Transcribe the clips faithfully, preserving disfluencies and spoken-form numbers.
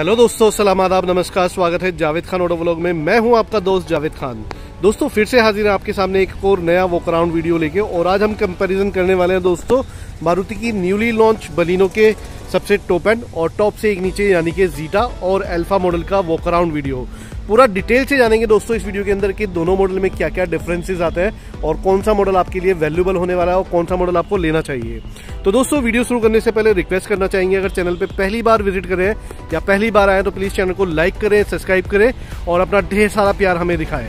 Hello दोस्तों, सलाम आदाब, नमस्कार, स्वागत है जावेद खान ऑटो व्लॉग में। मैं हूं आपका दोस्त जावेद खान। दोस्तों फिर से हाजिर है आपके सामने एक और नया वॉक अराउंड वीडियो लेके, और आज हम कंपैरिजन करने वाले हैं दोस्तों मारुति की न्यूली लॉन्च बलिनो के सबसे टॉप एंड और टॉप से एक नीचे यानी कि जीटा और अल्फा मॉडल का वॉक अराउंड वीडियो। पूरा डिटेल से जानेंगे दोस्तों इस वीडियो के अंदर कि दोनों मॉडल में क्या क्या डिफरेंसेस आते हैं और कौन सा मॉडल आपके लिए वैल्यूबल होने वाला है और कौन सा मॉडल आपको लेना चाहिए। तो दोस्तों वीडियो शुरू करने से पहले रिक्वेस्ट करना चाहेंगे, अगर चैनल पे पहली बार विजिट करें या पहली बार आए तो प्लीज़ चैनल को लाइक करें, सब्सक्राइब करें और अपना ढेर सारा प्यार हमें दिखाएं।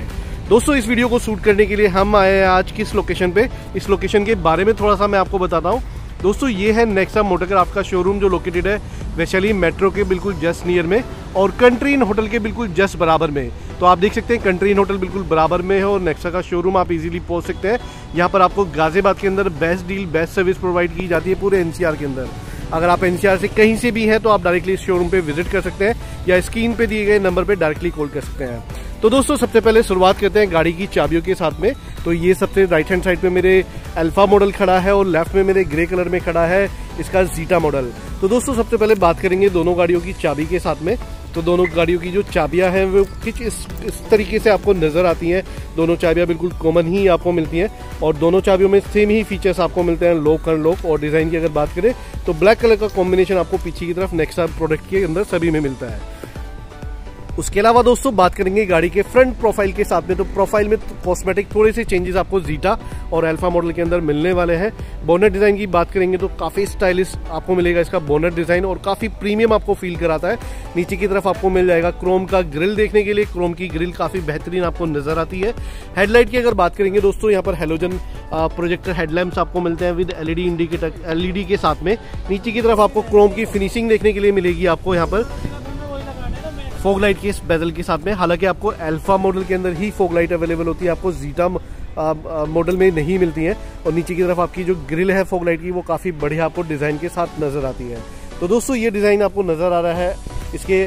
दोस्तों इस वीडियो को शूट करने के लिए हम आए हैं आज किस लोकेशन पे, इस लोकेशन के बारे में थोड़ा सा मैं आपको बताता हूँ। दोस्तों ये है नेक्सा मोटोग्रा आपका शोरूम जो लोकेटेड है वैशाली मेट्रो के बिल्कुल जस्ट नियर में और कंट्री इन होटल के बिल्कुल जस्ट बराबर में। तो आप देख सकते हैं कंट्री इन होटल बिल्कुल बराबर में है और नेक्सा का शोरूम आप इजीली पहुंच सकते हैं। यहाँ पर आपको गाजियाबाद के अंदर best deal best service provide की जाती है पूरे एनसीआर के अंदर। अगर आप एनसीआर से कहीं से भी हैं तो आप डायरेक्टली इस शोरूम पर विजिट कर सकते हैं या स्क्रीन पर दिए गए नंबर पर डायरेक्टली कॉल कर सकते हैं। तो दोस्तों सबसे पहले शुरुआत करते हैं गाड़ी की चाबियों के साथ में। तो ये सबसे राइट हैंड साइड पे मेरे अल्फा मॉडल खड़ा है और लेफ्ट में मेरे ग्रे कलर में खड़ा है इसका जीटा मॉडल। तो दोस्तों सबसे पहले बात करेंगे दोनों गाड़ियों की चाबी के साथ में। तो दोनों गाड़ियों की जो चाबियां हैं वो कुछ इस इस तरीके से आपको नज़र आती हैं। दोनों चाबियां बिल्कुल कॉमन ही आपको मिलती हैं और दोनों चाबियों में सेम ही फीचर्स आपको मिलते हैं लॉक अनलॉक। और डिज़ाइन की अगर बात करें तो ब्लैक कलर का कॉम्बिनेशन आपको पीछे की तरफ नेक्सा प्रोडक्ट के अंदर सभी में मिलता है। उसके अलावा दोस्तों बात करेंगे गाड़ी के फ्रंट प्रोफाइल के साथ में। तो प्रोफाइल में कॉस्मेटिक थोड़े से चेंजेस आपको जीटा और अल्फा मॉडल के अंदर मिलने वाले हैं। बोनट डिज़ाइन की बात करेंगे तो काफ़ी स्टाइलिश आपको मिलेगा इसका बोनट डिज़ाइन और काफ़ी प्रीमियम आपको फील कराता है। नीचे की तरफ आपको मिल जाएगा क्रोम का ग्रिल देखने के लिए, क्रोम की ग्रिल काफ़ी बेहतरीन आपको नजर आती है। हेडलाइट की अगर बात करेंगे दोस्तों यहाँ पर हेलोजन प्रोजेक्टर हेडलैम्प्स आपको मिलते हैं विद एलईडी इंडिकेटर एलईडी के साथ में। नीचे की तरफ आपको क्रोम की फिनिशिंग देखने के लिए मिलेगी आपको यहाँ पर फोग लाइट के इस बेजल के साथ में। हालांकि आपको अल्फा मॉडल के अंदर ही फोग लाइट अवेलेबल होती है, आपको जीटा मॉडल में नहीं मिलती है। और नीचे की तरफ आपकी जो ग्रिल है फोग लाइट की वो काफ़ी बढ़िया आपको डिज़ाइन के साथ नज़र आती है। तो दोस्तों ये डिज़ाइन आपको नज़र आ रहा है इसके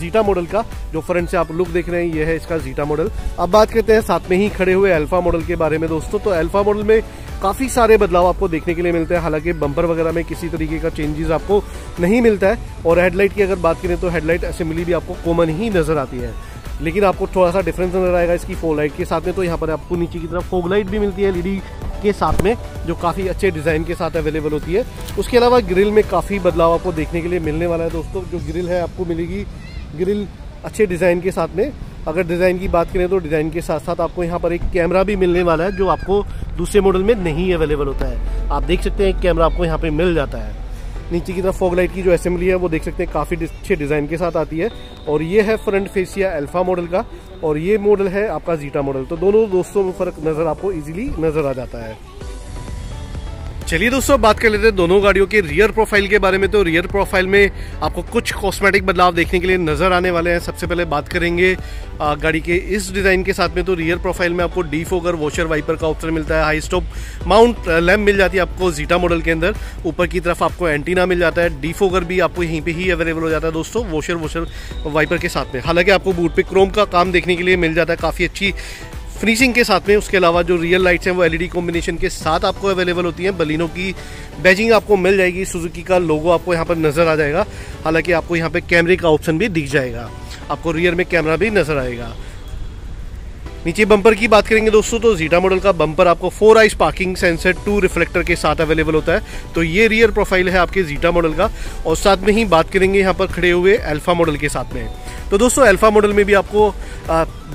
जीटा मॉडल का। जो फ्रंट से आप लुक देख रहे हैं ये है इसका जीटा मॉडल। अब बात करते हैं साथ में ही खड़े हुए अल्फा मॉडल के बारे में दोस्तों। तो अल्फा मॉडल में काफ़ी सारे बदलाव आपको देखने के लिए मिलते हैं। हालांकि बम्पर वगैरह में किसी तरीके का चेंजेस आपको नहीं मिलता है। और हेडलाइट की अगर बात करें तो हेडलाइट असेंबली भी आपको कॉमन ही नज़र आती है, लेकिन आपको थोड़ा सा डिफरेंस नजर आएगा इसकी फोग लाइट के साथ में। तो यहाँ पर आपको नीचे की तरफ फोग लाइट भी मिलती है एलईडी के साथ में जो काफ़ी अच्छे डिज़ाइन के साथ अवेलेबल होती है। उसके अलावा ग्रिल में काफ़ी बदलाव आपको देखने के लिए मिलने वाला है दोस्तों। जो ग्रिल है आपको मिलेगी ग्रिल अच्छे डिज़ाइन के साथ में। अगर डिज़ाइन की बात करें तो डिज़ाइन के साथ साथ आपको यहाँ पर एक कैमरा भी मिलने वाला है जो आपको दूसरे मॉडल में नहीं अवेलेबल होता है। आप देख सकते हैं एक कैमरा आपको यहाँ पर मिल जाता है। नीचे की तरफ फॉग लाइट की जो असेंबली है वो देख सकते हैं काफ़ी अच्छे डिज़ाइन के साथ आती है। और ये है फ्रंट फेसिया अल्फा मॉडल का और ये मॉडल है आपका जीटा मॉडल। तो दोनों दोस्तों में फ़र्क नज़र आपको इजीली नज़र आ जाता है। चलिए दोस्तों बात कर लेते हैं दोनों गाड़ियों के रियर प्रोफाइल के बारे में। तो रियर प्रोफाइल में आपको कुछ कॉस्मेटिक बदलाव देखने के लिए नज़र आने वाले हैं। सबसे पहले बात करेंगे गाड़ी के इस डिज़ाइन के साथ में। तो रियर प्रोफाइल में आपको डी फोगर वॉशर वाइपर का ऑप्शन मिलता है, हाई स्टॉप माउंट लैम्प मिल जाती है आपको जीटा मॉडल के अंदर। ऊपर की तरफ आपको एंटीना मिल जाता है, डी फोगर भी आपको यहीं पर ही अवेलेबल हो जाता है दोस्तों वॉशर वॉशर वाइपर के साथ में। हालाँकि आपको बूट पे क्रोम का काम देखने के लिए मिल जाता है काफ़ी अच्छी फिनिशिंग के साथ में। उसके अलावा जो रियल लाइट्स हैं वो एलईडी कॉम्बिनेशन के साथ आपको अवेलेबल होती हैं। बलिनो की बैजिंग आपको मिल जाएगी, सुजुकी का लोगो आपको यहाँ पर नज़र आ जाएगा। हालांकि आपको यहाँ पे कैमरे का ऑप्शन भी दिख जाएगा, आपको रियर में कैमरा भी नज़र आएगा। नीचे बम्पर की बात करेंगे दोस्तों तो जीटा मॉडल का बम्पर आपको four eyes parking sensor two reflector के साथ अवेलेबल होता है। तो ये रियर प्रोफाइल है आपके जीटा मॉडल का। और साथ में ही बात करेंगे यहाँ पर खड़े हुए अल्फा मॉडल के साथ में। तो दोस्तों अल्फा मॉडल में भी आपको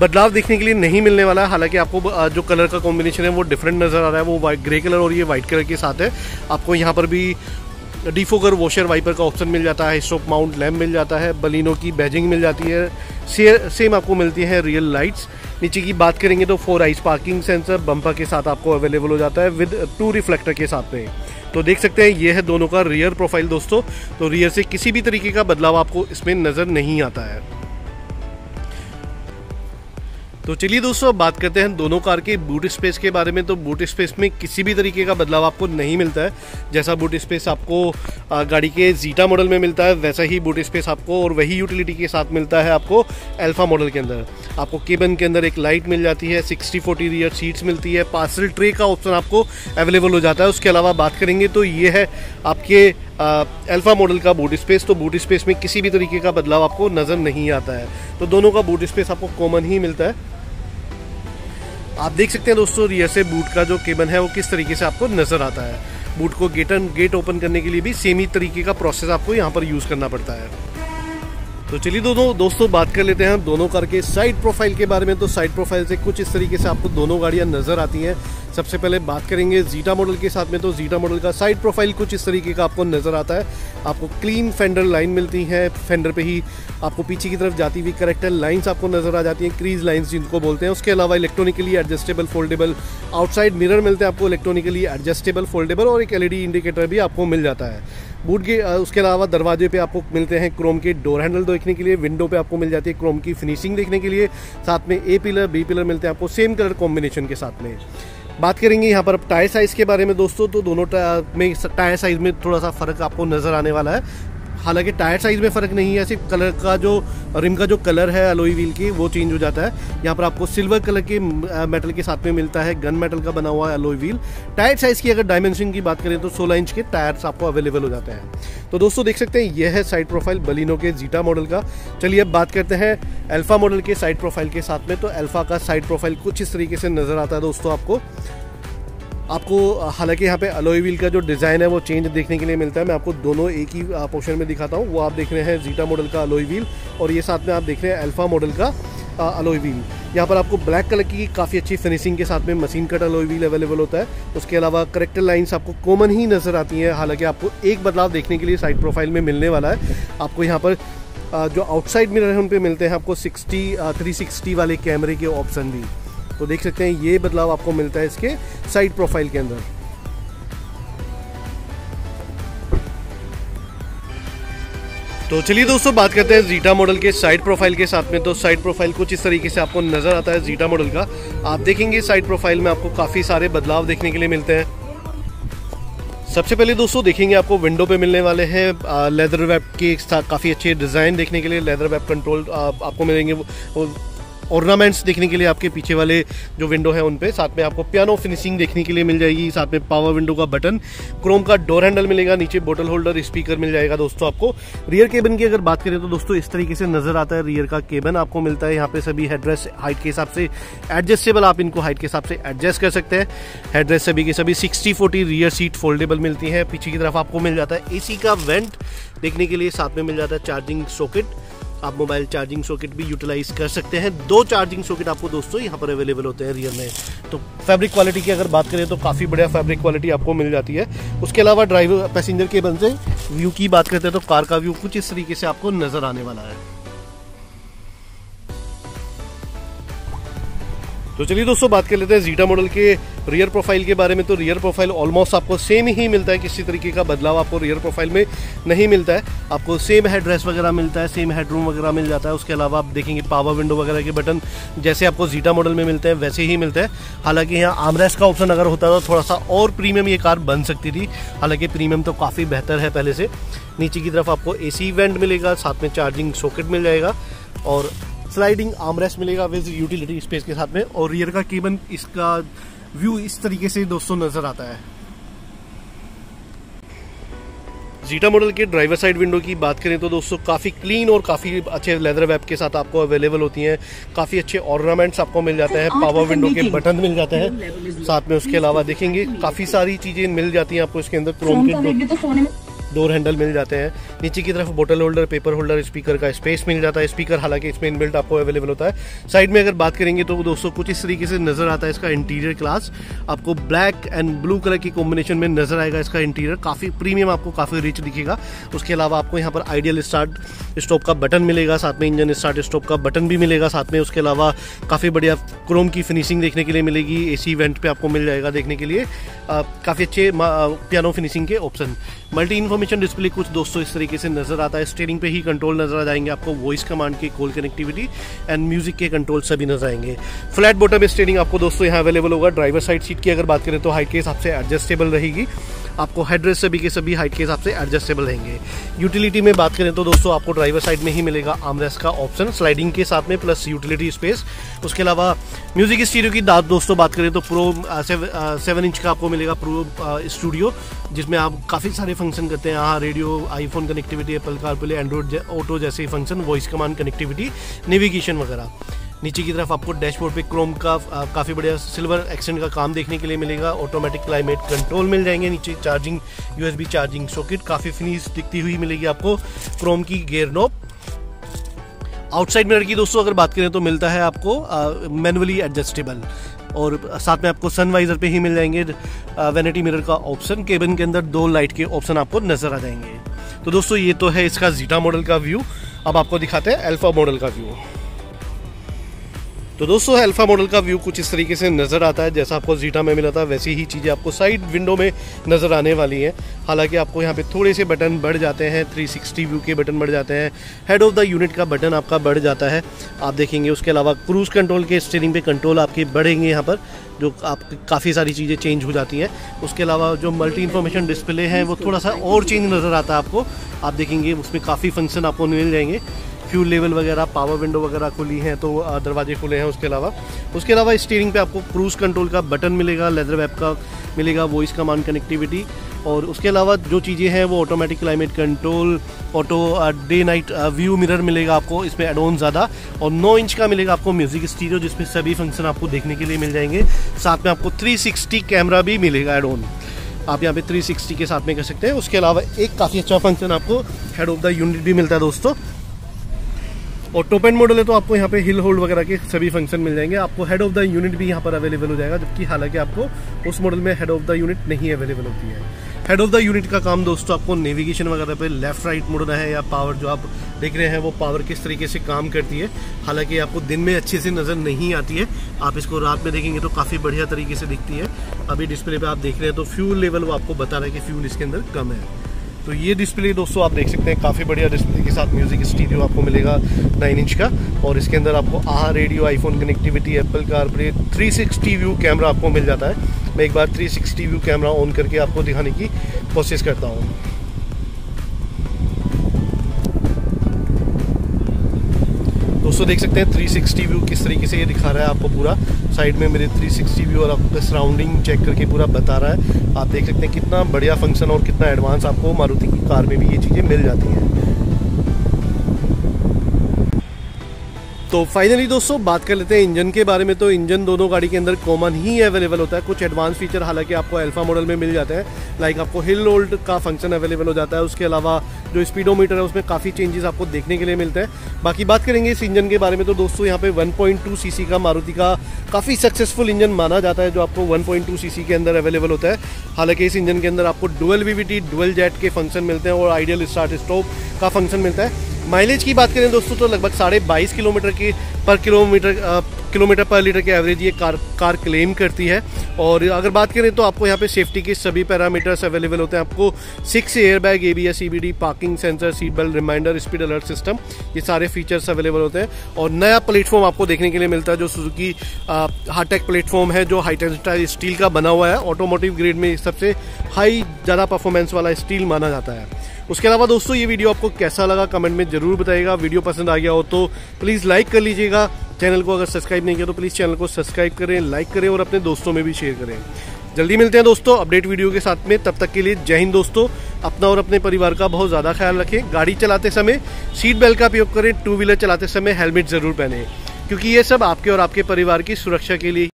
बदलाव देखने के लिए नहीं मिलने वाला है। हालांकि आपको जो कलर का कॉम्बिनेशन है वो डिफरेंट नज़र आ रहा है, वो वाइट ग्रे कलर और ये वाइट कलर के साथ है। आपको यहाँ पर भी डीफोगर वॉशर वाइपर का ऑप्शन मिल जाता है, स्टॉप माउंट लैम्प मिल जाता है, बलिनो की बैजिंग मिल जाती है, सेम आपको मिलती है रियल लाइट्स। नीचे की बात करेंगे तो four eyes parking sensor bumper के साथ आपको अवेलेबल हो जाता है विद टू रिफ्लेक्टर के साथ में। तो देख सकते हैं ये है दोनों का रियर प्रोफाइल दोस्तों। तो रियर से किसी भी तरीके का बदलाव आपको इसमें नज़र नहीं आता है। तो चलिए दोस्तों बात करते हैं दोनों कार के बूट स्पेस के बारे में। तो बूट स्पेस में किसी भी तरीके का बदलाव आपको नहीं मिलता है। जैसा बूट स्पेस आपको गाड़ी के जीटा मॉडल में मिलता है वैसा ही बूट स्पेस आपको और वही यूटिलिटी के साथ मिलता है आपको अल्फा मॉडल के अंदर। आपको केबिन के अंदर एक लाइट मिल जाती है, सिक्सटी फोर्टी रियर सीट्स मिलती है, पार्सल ट्रे का ऑप्शन आपको अवेलेबल हो जाता है। उसके अलावा बात करेंगे तो ये है आपके अल्फा मॉडल का बूट स्पेस, तो बूट स्पेस में किसी भी तरीके का बदलाव आपको नज़र नहीं आता है। तो दोनों का बूट स्पेस आपको कॉमन ही मिलता है। आप देख सकते हैं दोस्तों रियर से बूट का जो केबन है वो किस तरीके से आपको नज़र आता है। बूट को गेटन गेट ओपन करने के लिए भी सेम ही तरीके का प्रोसेस आपको यहाँ पर यूज़ करना पड़ता है। तो चलिए दोनों दोस्तों बात कर लेते हैं हम दोनों कार के साइड प्रोफाइल के बारे में। तो साइड प्रोफाइल से कुछ इस तरीके से आपको दोनों गाड़ियां नज़र आती हैं। सबसे पहले बात करेंगे जीटा मॉडल के साथ में, तो जीटा मॉडल का साइड प्रोफाइल कुछ इस तरीके का आपको नज़र आता है। आपको क्लीन फेंडर लाइन मिलती है, फेंडर पे ही आपको पीछे की तरफ जाती हुई करेक्टर लाइन्स आपको नज़र आ जाती हैं, क्रीज लाइन्स जिनको बोलते हैं। उसके अलावा electronically adjustable foldable outside mirror मिलते हैं आपको, इलेक्ट्रॉनिकली एडजस्टेबल फोल्डेबल, और एक एलईडी इंडिकेटर भी आपको मिल जाता है बूट के। उसके अलावा दरवाजे पे आपको मिलते हैं क्रोम के डोर हैंडल देखने के लिए, विंडो पे आपको मिल जाती है क्रोम की फिनिशिंग देखने के लिए, साथ में ए पिलर बी पिलर मिलते हैं आपको सेम कलर कॉम्बिनेशन के साथ में। बात करेंगे यहाँ पर अब टायर साइज़ के बारे में दोस्तों, तो दोनों में टायर साइज़ में थोड़ा सा फ़र्क आपको नज़र आने वाला है। हालांकि टायर साइज़ में फ़र्क नहीं है, सिर्फ कलर का जो रिम का जो कलर है अलॉय व्हील की वो चेंज हो जाता है। यहाँ पर आपको सिल्वर कलर के मेटल के साथ में मिलता है गन मेटल का बना हुआ अलॉय व्हील। टायर साइज़ की अगर डायमेंशन की बात करें तो सोलह इंच के टायर्स आपको अवेलेबल हो जाते हैं। तो दोस्तों देख सकते हैं यह है साइड प्रोफाइल बलिनो के जीटा मॉडल का। चलिए अब बात करते हैं अल्फ़ा मॉडल के साइड प्रोफाइल के साथ में। तो अल्फ़ा का साइड प्रोफाइल कुछ इस तरीके से नज़र आता है दोस्तों आपको। आपको हालांकि यहाँ पे अलॉय व्हील का जो डिज़ाइन है वो चेंज देखने के लिए मिलता है। मैं आपको दोनों एक ही पोर्शन में दिखाता हूँ। वो आप देख रहे हैं जीटा मॉडल का अलॉय व्हील और ये साथ में आप देख रहे हैं अल्फ़ा मॉडल का अलॉय व्हील। यहाँ पर आपको ब्लैक कलर की काफ़ी अच्छी फिनिशिंग के साथ में machine cut alloy wheel available होता है। उसके अलावा करेक्टर लाइंस आपको कॉमन ही नज़र आती हैं। हालाँकि आपको एक बदलाव देखने के लिए साइड प्रोफाइल में मिलने वाला है। आपको यहाँ पर जो आउटसाइड मिरर है उन पर मिलते हैं आपको सिक्सटी थ्री सिक्सटी वाले कैमरे के ऑप्शन भी। तो देख सकते हैं ये बदलाव आपको मिलता है इसके साइड प्रोफाइल के अंदर। तो चलिए दोस्तों बात करते हैं जीटा मॉडल के साइड प्रोफाइल के साथ में। तो साइड प्रोफाइल कुछ इस तरीके से आपको नजर आता है जीटा मॉडल का। आप देखेंगे साइड प्रोफाइल में आपको काफी सारे बदलाव देखने के लिए मिलते हैं। सबसे पहले दोस्तों देखेंगे आपको विंडो पे मिलने वाले हैं लेदर वेब के काफ़ी अच्छे डिज़ाइन देखने के लिए, लेदर वेब कंट्रोल आपको मिलेंगे, ऑर्नामेंट्स देखने के लिए आपके पीछे वाले जो विंडो है उन पे, साथ में आपको पियानो फिनिशिंग देखने के लिए मिल जाएगी, साथ में पावर विंडो का बटन, क्रोम का डोर हैंडल मिलेगा, नीचे बोतल होल्डर स्पीकर मिल जाएगा दोस्तों आपको। रियर केबिन की अगर बात करें तो दोस्तों इस तरीके से नज़र आता है रियर का केबिन आपको मिलता है। यहाँ पे सभी हेडरेस हाइट के हिसाब से एडजस्टेबल, आप इनको हाइट के हिसाब से एडजस्ट कर सकते हैं। हेडरेस सभी के सभी sixty forty rear seat foldable मिलती है। पीछे की तरफ आपको मिल जाता है ए सी का वेंट देखने के लिए, साथ में मिल जाता है चार्जिंग सॉकेट, आप मोबाइल चार्जिंग सॉकेट भी यूटिलाइज कर सकते हैं। दो चार्जिंग सॉकेट आपको दोस्तों यहाँ पर अवेलेबल होते हैं रियर में। तो फैब्रिक क्वालिटी की अगर बात करें तो काफ़ी बढ़िया फैब्रिक क्वालिटी आपको मिल जाती है। उसके अलावा ड्राइवर पैसेंजर केबिन से व्यू की बात करते हैं तो कार का व्यू कुछ इस तरीके से आपको नज़र आने वाला है। तो चलिए दोस्तों बात कर लेते हैं जीटा मॉडल के रियर प्रोफाइल के बारे में। तो रियर प्रोफाइल ऑलमोस्ट आपको सेम ही मिलता है, किसी तरीके का बदलाव आपको रियर प्रोफाइल में नहीं मिलता है। आपको सेम हेडरेस्ट वगैरह मिलता है, सेम हेडरूम वगैरह मिल जाता है। उसके अलावा आप देखेंगे पावर विंडो वगैरह के बटन जैसे आपको जीटा मॉडल में मिलते हैं वैसे ही मिलते हैं। हालांकि यहाँ आर्मरेस्ट का ऑप्शन अगर होता तो थोड़ा सा और प्रीमियम ये कार बन सकती थी, हालांकि प्रीमियम तो काफ़ी बेहतर है पहले से। नीचे की तरफ आपको ए सी वेंट मिलेगा, साथ में चार्जिंग सॉकेट मिल जाएगा और स्लाइडिंग आर्मरेस्ट मिलेगा विद यूटिलिटी स्पेस के साथ में। और रियर का केबिन इसका व्यू इस तरीके से दोस्तों नजर आता है। जीटा मॉडल के ड्राइवर साइड विंडो की बात करें तो दोस्तों काफ़ी क्लीन और काफ़ी अच्छे लेदर वेब के साथ आपको अवेलेबल होती हैं। काफ़ी अच्छे ऑर्नामेंट्स आपको मिल जाते हैं, पावर विंडो के बटन मिल जाते हैं, साथ में उसके अलावा देखेंगे काफ़ी सारी चीज़ें मिल जाती हैं आपको इसके अंदर। क्रोम के डोर हैंडल मिल जाते हैं, नीचे की तरफ बोतल होल्डर, पेपर होल्डर, स्पीकर का स्पेस मिल जाता है। स्पीकर हालांकि इसमें इनबिल्ट आपको अवेलेबल होता है। साइड में अगर बात करेंगे तो दोस्तों कुछ इस तरीके से नज़र आता है इसका इंटीरियर क्लास। आपको ब्लैक एंड ब्लू कलर की कॉम्बिनेशन में नज़र आएगा इसका इंटीरियर, काफ़ी प्रीमियम आपको काफ़ी रिच दिखेगा। उसके अलावा आपको यहाँ पर आइडियल स्टार्ट स्टॉप का बटन मिलेगा, साथ में इंजन स्टार्ट स्टॉप का बटन भी मिलेगा, साथ में उसके अलावा काफ़ी बढ़िया क्रोम की फिनिशिंग देखने के लिए मिलेगी। ए सी वेंट पर आपको मिल जाएगा देखने के लिए, काफ़ी अच्छे पियानो फिनिशिंग के ऑप्शन। मल्टी इन्फॉर्मेशन डिस्प्ले कुछ दोस्तों इस तरीके से नजर आता है। स्टीयरिंग पे ही कंट्रोल नजर आ जाएंगे आपको, वॉइस कमांड के, कॉल कनेक्टिविटी एंड म्यूजिक के कंट्रोल सभी नजर आएंगे। फ्लैट बॉटम स्टीयरिंग आपको दोस्तों यहाँ अवेलेबल होगा। ड्राइवर साइड सीट की अगर बात करें तो हाइट के हिसाब से एडजस्टेबल रहेगी। आपको हेडरेस्ट सभी के सभी हाइट के हिसाब से एडजस्टेबल रहेंगे। यूटिलिटी में बात करें तो दोस्तों आपको ड्राइवर साइड में ही मिलेगा आर्मरेस्ट का ऑप्शन स्लाइडिंग के साथ में प्लस यूटिलिटी स्पेस। उसके अलावा म्यूजिक स्टीरियो की दोस्तों बात करें तो प्रो सेवन इंच का आपको मिलेगा प्रो स्टूडियो, जिसमें आप काफ़ी सारे फंक्शन करते हैं, यहाँ radio, iPhone connectivity, Apple CarPlay, Android auto जैसे function, voice command connectivity, navigation वगैरह। नीचे की तरफ आपको डैशबोर्ड पे क्रोम का काफ़ी बढ़िया सिल्वर एक्सेंट का काम देखने के लिए मिलेगा, ऑटोमेटिक क्लाइमेट कंट्रोल मिल जाएंगे, नीचे चार्जिंग यूएसबी चार्जिंग सॉकेट काफ़ी फिनिश दिखती हुई मिलेगी आपको, क्रोम की गियर नॉब। आउटसाइड मिरर की दोस्तों अगर बात करें तो मिलता है आपको मैनुअली एडजस्टेबल और साथ में आपको सनवाइजर पे ही मिल जाएंगे वैनिटी मिरर का ऑप्शन। केबिन के अंदर दो लाइट के ऑप्शन आपको नजर आ जाएंगे। तो दोस्तों ये तो है इसका जीटा मॉडल का व्यू। अब आपको दिखाते हैं अल्फा मॉडल का व्यू। तो दोस्तों अल्फा मॉडल का व्यू कुछ इस तरीके से नज़र आता है, जैसा आपको जीटा में मिला था वैसी ही चीज़ें आपको साइड विंडो में नज़र आने वाली हैं। हालांकि आपको यहां पे थोड़े से बटन बढ़ जाते हैं, थ्री सिक्सटी व्यू के बटन बढ़ जाते हैं, हेड ऑफ़ द यूनिट का बटन आपका बढ़ जाता है आप देखेंगे। उसके अलावा क्रूज़ कंट्रोल के स्टीयरिंग पे कंट्रोल आपके बढ़ेंगे यहाँ पर, जो आप काफ़ी सारी चीज़ें चेंज हो जाती हैं। उसके अलावा जो मल्टी इन्फॉर्मेशन डिस्प्ले है वो थोड़ा सा और चेंज नज़र आता है आपको, आप देखेंगे उसमें काफ़ी फंक्शन आपको मिल जाएंगे, फ्यूल लेवल वगैरह, पावर विंडो वगैरह खुली हैं तो दरवाजे खुले हैं। उसके अलावा उसके अलावा स्टीयरिंग पे आपको क्रूज़ कंट्रोल का बटन मिलेगा, लेदर वेब का मिलेगा, वॉइस कमांड कनेक्टिविटी, और उसके अलावा जो चीज़ें हैं वो automatic climate control, auto day night view mirror मिलेगा आपको इसमें एड ऑन ज़्यादा, और नौ इंच का मिलेगा आपको म्यूजिक स्टीरियो जिसमें सभी फंक्शन आपको देखने के लिए मिल जाएंगे। साथ में आपको थ्री सिक्सटी कैमरा भी मिलेगा एड ऑन, आप यहाँ पे थ्री सिक्सटी के साथ में कर सकते हैं। उसके अलावा एक काफ़ी अच्छा फंक्शन आपको हेड ऑफ द यूनिट भी मिलता है दोस्तों। और टॉप एंड मॉडल है तो आपको यहाँ पे हिल होल्ड वगैरह के सभी फंक्शन मिल जाएंगे, आपको हेड ऑफ़ द यूनिट भी यहाँ पर अवेलेबल हो जाएगा, जबकि हालांकि आपको उस मॉडल में हेड ऑफ़ द यूनिट नहीं अवेलेबल होती है। हेड ऑफ़ द यूनिट का काम दोस्तों आपको नेविगेशन वगैरह पे लेफ्ट राइट मुड़ना है, या पावर जो आप देख रहे हैं वो पावर किस तरीके से काम करती है। हालांकि आपको दिन में अच्छे से नज़र नहीं आती है, आप इसको रात में देखेंगे तो काफ़ी बढ़िया तरीके से दिखती है। अभी डिस्प्ले पर आप देख रहे हैं तो फ्यूल लेवल वो आपको बता रहा है कि फ्यूल इसके अंदर कम है। तो ये डिस्प्ले दोस्तों आप देख सकते हैं, काफ़ी बढ़िया डिस्प्ले के साथ म्यूजिक स्टीरियो आपको मिलेगा नाइन इंच का, और इसके अंदर आपको आहा radio, iPhone connectivity, Apple CarPlay, three sixty view camera आपको मिल जाता है। मैं एक बार three sixty view camera on करके आपको दिखाने की कोशिश करता हूँ। दोस्तों देख सकते हैं थ्री सिक्सटी व्यू किस तरीके से ये दिखा रहा है आपको, पूरा साइड में मेरे थ्री सिक्सटी व्यू और आपका सराउंडिंग चेक करके पूरा बता रहा है। आप देख सकते हैं कितना बढ़िया फंक्शन और कितना एडवांस आपको मारुति की कार में भी ये चीज़ें मिल जाती हैं। तो फाइनली दोस्तों बात कर लेते हैं इंजन के बारे में। तो इंजन दोनों गाड़ी के अंदर कॉमन ही अवेलेबल होता है, कुछ एडवांस फीचर हालांकि आपको अल्फा मॉडल में मिल जाते हैं, लाइक आपको हिल होल्ड का फंक्शन अवेलेबल हो जाता है। उसके अलावा जो स्पीडोमीटर है उसमें काफ़ी चेंजेस आपको देखने के लिए मिलते हैं। बाकी बात करेंगे इस इंजन के बारे में तो दोस्तों यहाँ पे वन पॉइंट टू सीसी का मारुति का काफ़ी सक्सेसफुल इंजन माना जाता है, जो आपको वन पॉइंट टू सीसी के अंदर अवेलेबल होता है। हालांकि इस इंजन के अंदर आपको डुअल वीवीटी, डुअल जेट के फंक्शन मिलते हैं और आइडियल स्टार्ट स्टॉप का फंक्शन मिलता है। माइलेज की बात करें दोस्तों तो लगभग साढ़े बाईस किलोमीटर की पर किलोमीटर किलोमीटर पर लीटर के एवरेज ये कार कार क्लेम करती है। और अगर बात करें तो आपको यहाँ पे सेफ्टी के सभी पैरामीटर्स अवेलेबल होते हैं, आपको six airbag, ABS, EBD, parking sensor, seat belt reminder, speed alert system, ये सारे फीचर्स अवेलेबल होते हैं। और नया प्लेटफॉर्म आपको देखने के लिए मिलता है जो सुजुकी हार्ट टेक प्लेटफॉर्म है, जो हाई टेंसाइल स्टील का बना हुआ है, ऑटोमोटिव ग्रेड में सबसे हाई ज़्यादा परफॉर्मेंस वाला स्टील माना जाता है। उसके अलावा दोस्तों ये वीडियो आपको कैसा लगा कमेंट में ज़रूर बताइएगा, वीडियो पसंद आ गया हो तो प्लीज़ लाइक कर लीजिएगा, चैनल को अगर सब्सक्राइब नहीं किया तो प्लीज़ चैनल को सब्सक्राइब करें, लाइक करें और अपने दोस्तों में भी शेयर करें। जल्दी मिलते हैं दोस्तों अपडेट वीडियो के साथ में, तब तक के लिए जय हिंद दोस्तों। अपना और अपने परिवार का बहुत ज़्यादा ख्याल रखें, गाड़ी चलाते समय सीट बेल्ट का उपयोग करें, टू व्हीलर चलाते समय हेलमेट ज़रूर पहनें, क्योंकि ये सब आपके और आपके परिवार की सुरक्षा के लिए